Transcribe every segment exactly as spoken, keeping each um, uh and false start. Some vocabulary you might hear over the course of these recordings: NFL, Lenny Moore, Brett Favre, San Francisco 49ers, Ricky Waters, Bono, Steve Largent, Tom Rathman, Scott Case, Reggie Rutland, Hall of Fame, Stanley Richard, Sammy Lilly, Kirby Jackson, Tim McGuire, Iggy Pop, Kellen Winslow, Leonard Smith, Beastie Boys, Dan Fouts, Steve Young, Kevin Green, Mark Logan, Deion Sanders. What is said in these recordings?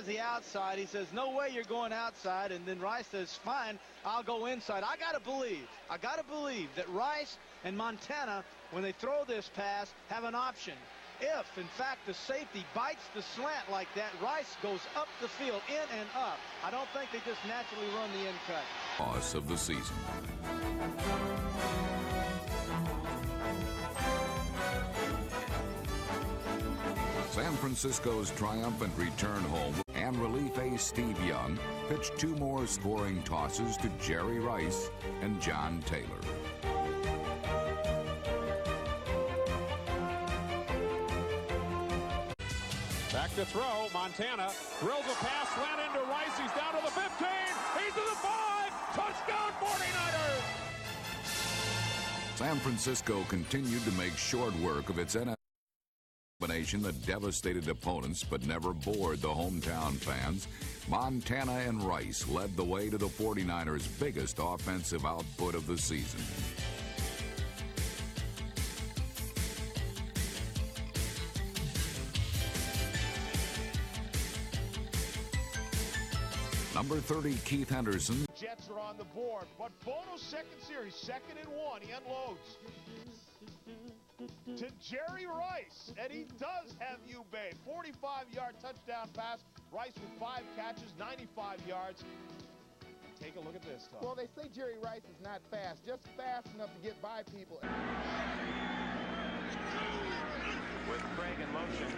has the outside. He says, no way you're going outside. And then Rice says, fine, I'll go inside. I got to believe, I got to believe that Rice and Montana, when they throw this pass, have an option. If, in fact, the safety bites the slant like that, Rice goes up the field, in and up. I don't think they just naturally run the end cut. Loss of the season. San Francisco's triumphant return home and relief ace Steve Young pitched two more scoring tosses to Jerry Rice and John Taylor. Back to throw, Montana drills a pass, slant into Rice, he's down to the fifteen, he's to the five, touchdown 49ers! San Francisco continued to make short work of its N F L combination that devastated opponents but never bored the hometown fans. Montana and Rice led the way to the 49ers' biggest offensive output of the season. Number thirty, Keith Henderson. Jets are on the board, but Bono's second series, second and one, he unloads to Jerry Rice, and he does have you bay. forty-five yard touchdown pass. Rice with five catches, ninety-five yards. Take a look at this, Tom. Well, they say Jerry Rice is not fast, just fast enough to get by people. With Craig in motion,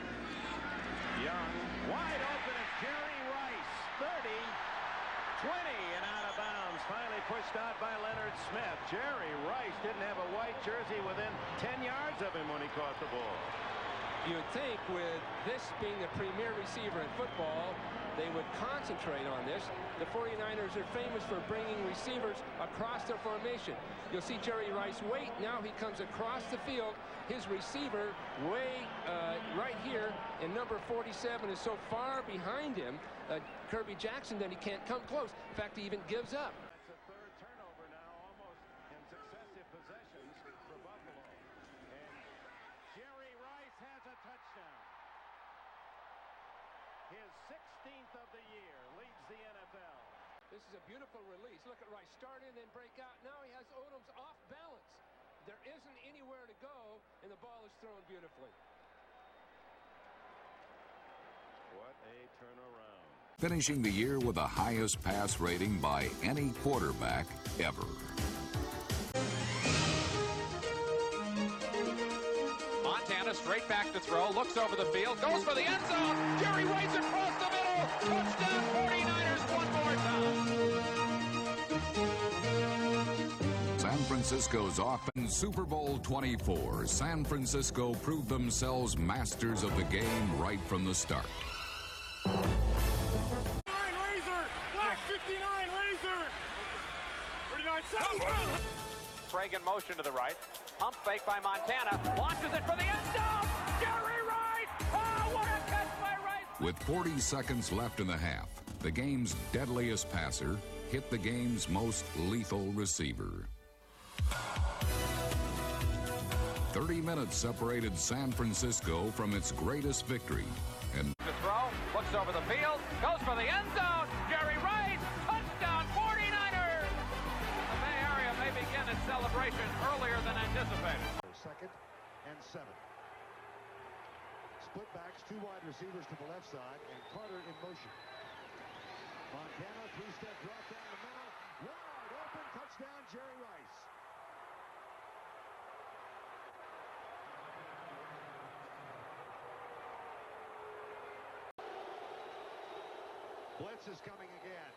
Young wide open at Jerry Rice, thirty, twenty, and out of bounds. Finally pushed out by Leonard Smith. Jerry Rice didn't have a white jersey within ten yards of him when he caught the ball. You would think with this being the premier receiver in football, they would concentrate on this. The 49ers are famous for bringing receivers across their formation. You'll see Jerry Rice wait. Now he comes across the field. His receiver way uh, right here, and number forty-seven is so far behind him, uh, Kirby Jackson, that he can't come close. In fact, he even gives up. That's a third turnover now, almost in successive possessions for Buffalo. And Jerry Rice has a touchdown. His sixteenth of the year, leads the N F L. This is a beautiful release. Look at Rice start in, then break out. Now he has Odom's off balance. There isn't anywhere to go, and the ball is thrown beautifully. What a turnaround. Finishing the year with the highest pass rating by any quarterback ever. Montana straight back to throw, looks over the field, goes for the end zone. Jerry Rice across the middle. Touchdown 49ers one more time. San Francisco's offense. Super Bowl twenty-four. San Francisco proved themselves masters of the game right from the start. fifty-nine Razor. Black fifty-nine Razor. thirty-nine seconds. Craig in motion to the right. Pump fake by Montana, launches it for the end zone. Jerry Rice! Oh, what a catch by Rice! With forty seconds left in the half, the game's deadliest passer hit the game's most lethal receiver. thirty minutes separated San Francisco from its greatest victory. And the throw, looks over the field, goes for the end zone. Jerry Rice, touchdown 49ers! The Bay Area may begin its celebration earlier than anticipated. Second and seven. Split backs, two wide receivers to the left side, and Carter in motion. Montana, three-step drop down the middle. Wide open, touchdown, Jerry Rice. Blitz is coming again.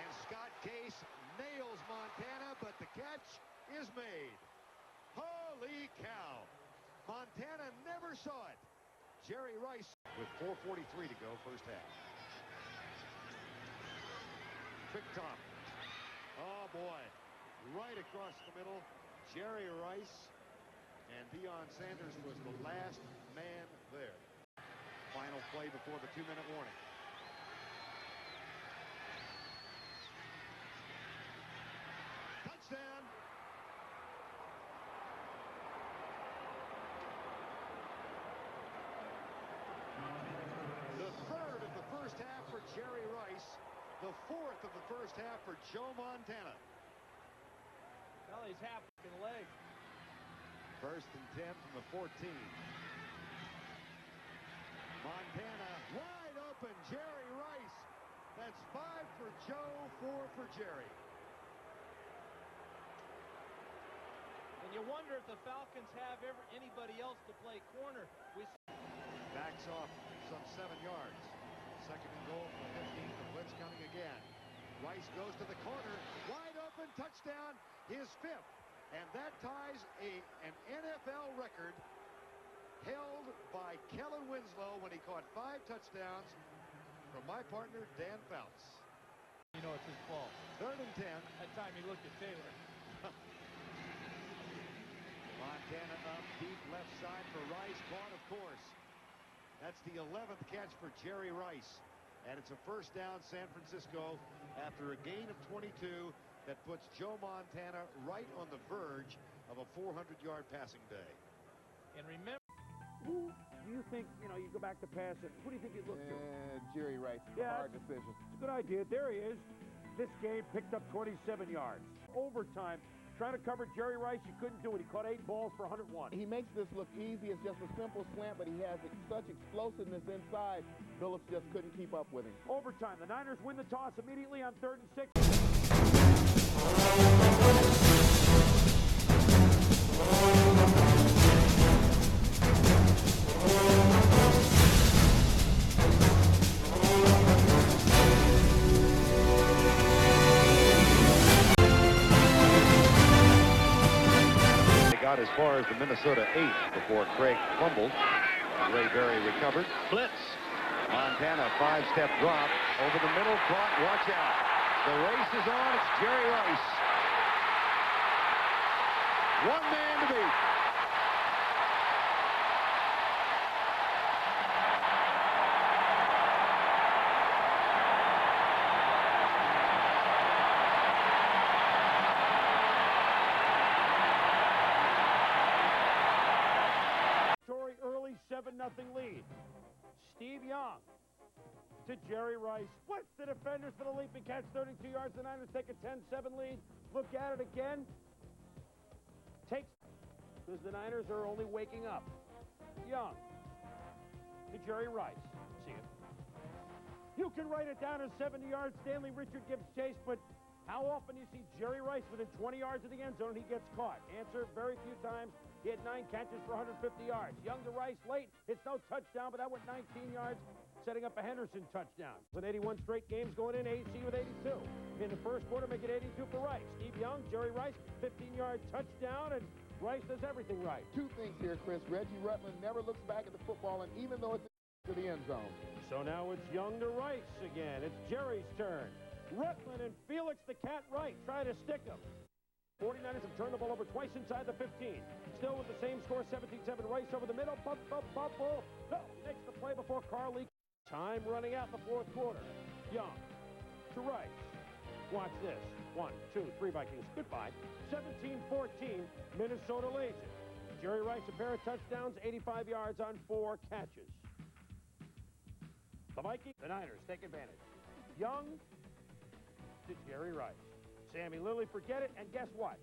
And Scott Case nails Montana, but the catch is made. Holy cow. Montana never saw it. Jerry Rice with four forty-three to go first half. Quick top. Oh, boy. Right across the middle. Jerry Rice and Deion Sanders was the last man there. Final play before the two-minute warning. the fourth of the first half for Joe Montana. Well, he's half fucking leg. First and ten from the fourteen. Montana wide open. Jerry Rice. That's five for Joe, four for Jerry. And you wonder if the Falcons have ever anybody else to play corner. We backs off some seven yards. Second and goal from the fifteen. The blitz coming again. Rice goes to the corner. Wide open touchdown. His fifth. And that ties a an N F L record held by Kellen Winslow when he caught five touchdowns from my partner, Dan Fouts. You know it's his fault. Third and ten. That time he looked at Taylor. Montana up deep left side for Rice. Caught, of course. That's the eleventh catch for Jerry Rice. And it's a first down, San Francisco, after a gain of twenty-two that puts Joe Montana right on the verge of a four hundred yard passing day. And remember, who do you think, you know, you go back to pass it, who do you think you look uh, to? Jerry Rice. Yeah, hard decision. It's a good idea. There he is. This game picked up twenty-seven yards. Overtime. Trying to cover Jerry Rice, you couldn't do it. He caught eight balls for one hundred one. He makes this look easy. It's just a simple slant, but he has such explosiveness inside. Phillips just couldn't keep up with him. Overtime. The Niners win the toss immediately on third and six. As far as the Minnesota eight before Craig fumbled. Ray Berry recovered. Blitz. Montana five-step drop over the middle. Clock. Watch out. The race is on. It's Jerry Rice. One man to beat. Nothing lead. Steve Young to Jerry Rice. What's the defenders for the leap and catch? thirty-two yards. The Niners take a ten seven lead. Look at it again. Takes because the Niners are only waking up. Young to Jerry Rice. See it. You can write it down as seventy yards. Stanley Richard gives chase, but how often do you see Jerry Rice within twenty yards of the end zone and he gets caught? Answer, very few times. He had nine catches for one hundred fifty yards. Young to Rice late. It's no touchdown, but that went nineteen yards, setting up a Henderson touchdown. With eighty-one straight games going in, A C with eighty-two. In the first quarter, make it eighty-two for Rice. Steve Young, Jerry Rice, fifteen yard touchdown, and Rice does everything right. Two things here, Chris. Reggie Rutland never looks back at the football, and even though it's to the end zone. So now it's Young to Rice again. It's Jerry's turn. Rutland and Felix the Cat Wright try to stick him. forty-niners have turned the ball over twice inside the fifteen. Still with the same score, seventeen seven. Rice over the middle. Bump, bump, bump, ball. No, makes the play before Carly. Time running out in the fourth quarter. Young to Rice. Watch this. One, two, three Vikings. Goodbye. seventeen fourteen. Minnesota leads it. Jerry Rice, a pair of touchdowns, eighty-five yards on four catches. The Vikings, the Niners take advantage. Young to Jerry Rice. Sammy Lilly, forget it, and guess what?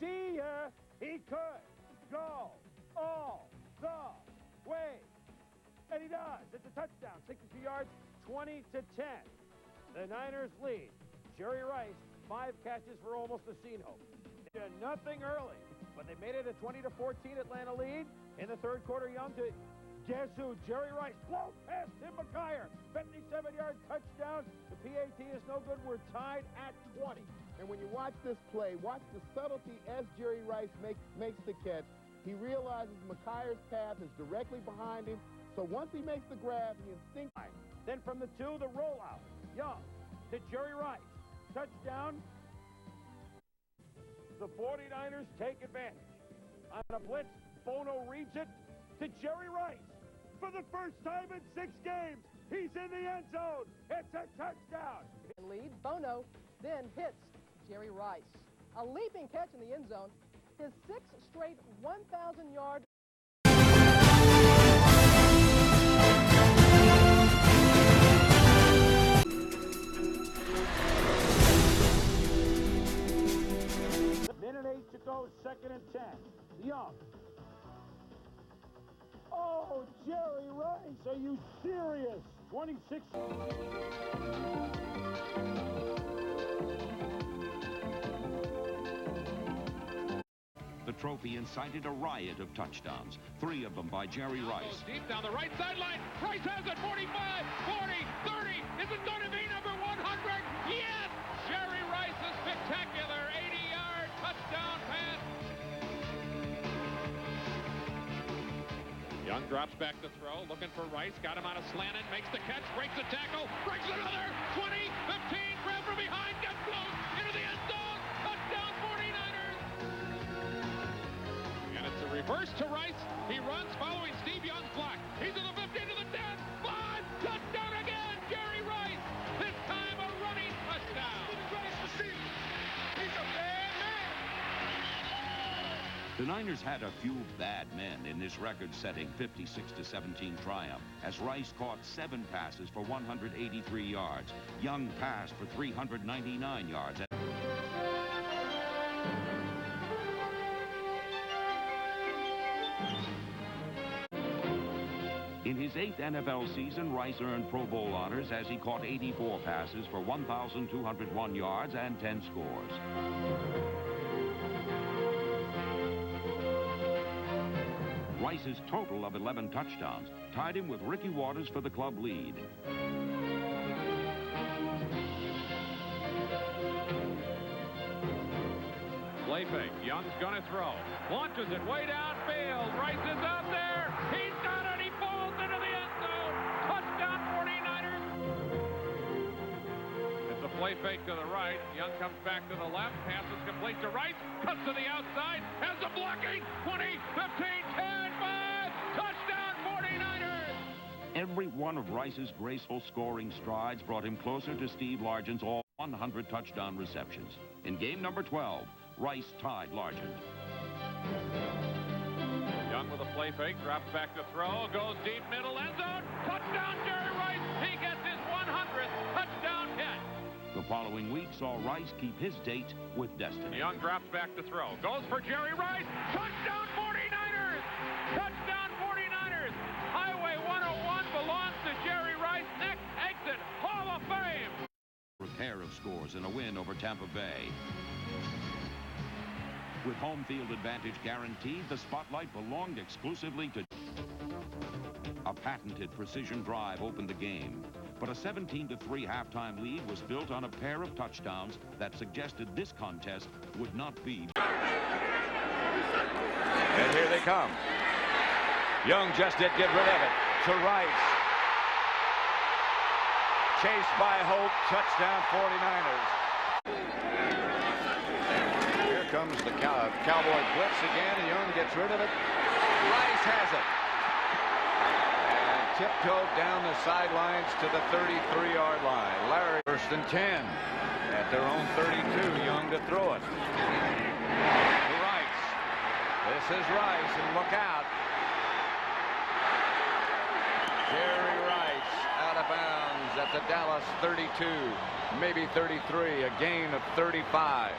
See ya! He could go all the way. And he does. It's a touchdown. sixty-two yards, twenty to ten. The Niners lead. Jerry Rice, five catches for almost a scene hope. They did nothing early, but they made it a twenty to fourteen Atlanta lead. In the third quarter, Young to guess who? Jerry Rice. Blow past Tim McGuire. fifty-seven yard touchdown. The P A T is no good. We're tied at twenty. And when you watch this play, watch the subtlety as Jerry Rice make, makes the catch. He realizes McGuire's path is directly behind him. So once he makes the grab, he instinctively. Then from the two, the rollout. Young to Jerry Rice. Touchdown. The forty-niners take advantage. On a blitz, Bono reads it to Jerry Rice. For the first time in six games, he's in the end zone. It's a touchdown. Lead, Bono then hits Jerry Rice. A leaping catch in the end zone. His sixth straight one thousand yard. Winslow, second and ten. Young. Oh, Jerry Rice, are you serious? twenty-six. The trophy incited a riot of touchdowns, three of them by Jerry Rice. Deep down the right sideline, Rice has it, forty-five, forty, thirty, is it going to be number one hundred? Yes! Jerry Rice's spectacular eighty-yard touchdown pass. Young drops back to throw, looking for Rice, got him on a slant, makes the catch, breaks the tackle, breaks another, twenty, fifteen, grab from behind, gets blown into the end zone, touchdown forty-niners! And it's a reverse to Rice. He runs following Steve Young's block. He's to the fifteen, to the ten. Five. Touchdown again, Jerry Rice. This time a running touchdown. He's a bad man. The Niners had a few bad men in this record-setting fifty-six to seventeen triumph, as Rice caught seven passes for one hundred eighty-three yards. Young passed for three hundred ninety-nine yards. In his eighth N F L season, Rice earned Pro Bowl honors as he caught eighty-four passes for one thousand two hundred one yards and ten scores. Rice's total of eleven touchdowns tied him with Ricky Waters for the club lead. Play fake. Young's going to throw. Launches it way downfield. Rice is out there. He's got it. He falls into the end zone. Touchdown, forty-niners. It's a play fake to the right. Young comes back to the left. Pass is complete to Rice. Cuts to the outside. Has the blocking. twenty, fifteen, ten, five. Touchdown, forty-niners. Every one of Rice's graceful scoring strides brought him closer to Steve Largent's all one hundred touchdown receptions. In game number twelve, Rice tied Largent. Young with a play fake, drops back to throw, goes deep middle end zone. Touchdown, Jerry Rice. He gets his one hundredth touchdown hit. The following week saw Rice keep his date with destiny. Young drops back to throw, goes for Jerry Rice. Touchdown, forty-niners. Touchdown, forty-niners. Highway one oh one belongs to Jerry Rice. Next exit, Hall of Fame. A pair of scores and a win over Tampa Bay. With home field advantage guaranteed, the spotlight belonged exclusively to... A patented precision drive opened the game, but a seventeen to three halftime lead was built on a pair of touchdowns that suggested this contest would not be... And here they come. Young just did get rid of it to Rice. Chased by Hope, touchdown forty-niners. Comes the cow Cowboy blitz again, and Young gets rid of it. Rice has it. And tiptoed down the sidelines to the thirty-three-yard line. Larry, first and ten. At their own thirty-two, Young to throw it. To Rice. This is Rice, and look out. Jerry Rice out of bounds at the Dallas thirty-two, maybe thirty-three, a gain of thirty-five.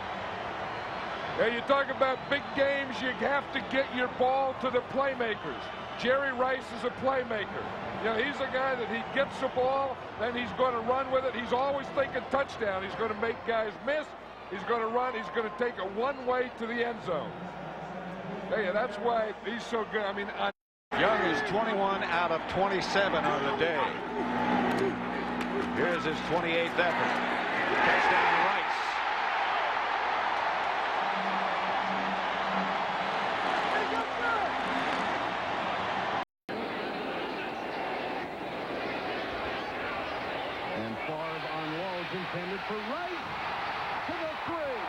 And you talk about big games, you have to get your ball to the playmakers. Jerry Rice is a playmaker. You know, he's a guy that he gets the ball, then he's going to run with it. He's always thinking touchdown. He's going to make guys miss. He's going to run. He's going to take it one way to the end zone. Hey, that's why he's so good. I mean, I Young is twenty-one out of twenty-seven on the day. Here's his twenty-eighth effort. Touchdown Rice. Intended for Rice to the three.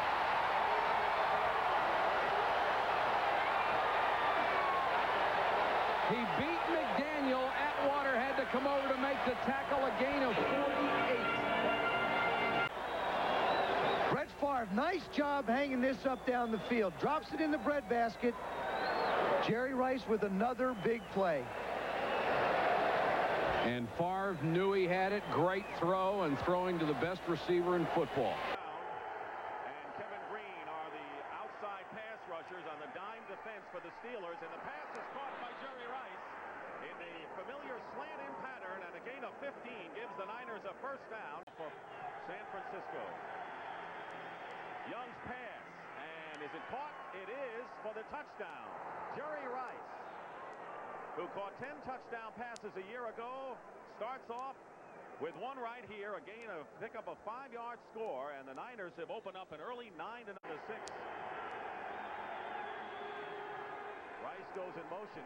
He beat McDaniel. Atwater had to come over to make the tackle, a gain of forty-eight. Brett Favre, nice job hanging this up down the field. Drops it in the breadbasket. Jerry Rice with another big play. And Favre knew he had it. Great throw, and throwing to the best receiver in football. And Kevin Green are the outside pass rushers. There's a first down for San Francisco. Young's pass. And is it caught? It is, for the touchdown. Jerry Rice, who caught ten touchdown passes a year ago, starts off with one right here, a gain of pick up a five-yard score, and the Niners have opened up an early nine to six. Rice goes in motion,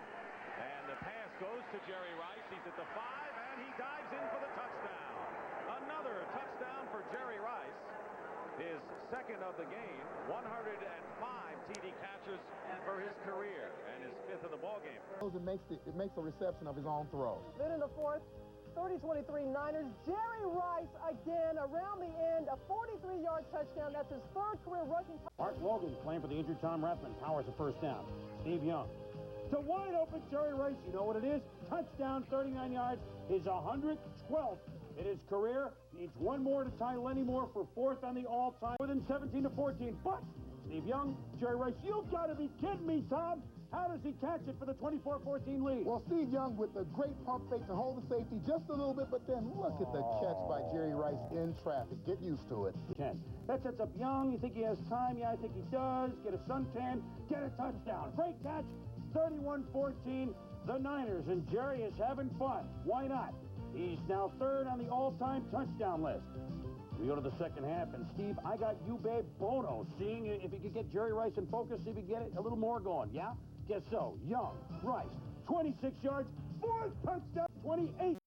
and the pass goes to Jerry Rice. He's at the five, and he dives in for the touchdown. Another touchdown for Jerry Rice, his second of the game, one hundred five T D catches for his career, and his fifth of the ballgame. It makes the, it makes the reception of his own throw. Then in the fourth, thirty twenty-three Niners, Jerry Rice again around the end, a forty-three-yard touchdown. That's his third career rushing touchdown. Mark Logan playing for the injured Tom Rathman, powers a first down. Steve Young to wide open Jerry Rice. You know what it is? Touchdown, thirty-nine yards, his one hundred twelfth in his career. Needs one more to tie Lenny Moore for fourth on the all-time, within seventeen to fourteen. But Steve Young, Jerry Rice, you've got to be kidding me, Tom. How does he catch it for the twenty-four fourteen lead? Well, Steve Young with a great pump fake to hold the safety just a little bit, but then look at the catch by Jerry Rice in traffic. Get used to it. ten. That sets up Young. You think he has time? Yeah, I think he does. Get a suntan. Get a touchdown. Great catch. thirty-one fourteen. The Niners, and Jerry is having fun. Why not? He's now third on the all-time touchdown list. We go to the second half, and Steve, I got you, babe, Bono, seeing if he could get Jerry Rice in focus, see if he could get it a little more going, yeah? Guess so. Young, Rice, twenty-six yards, fourth touchdown, twenty-eight.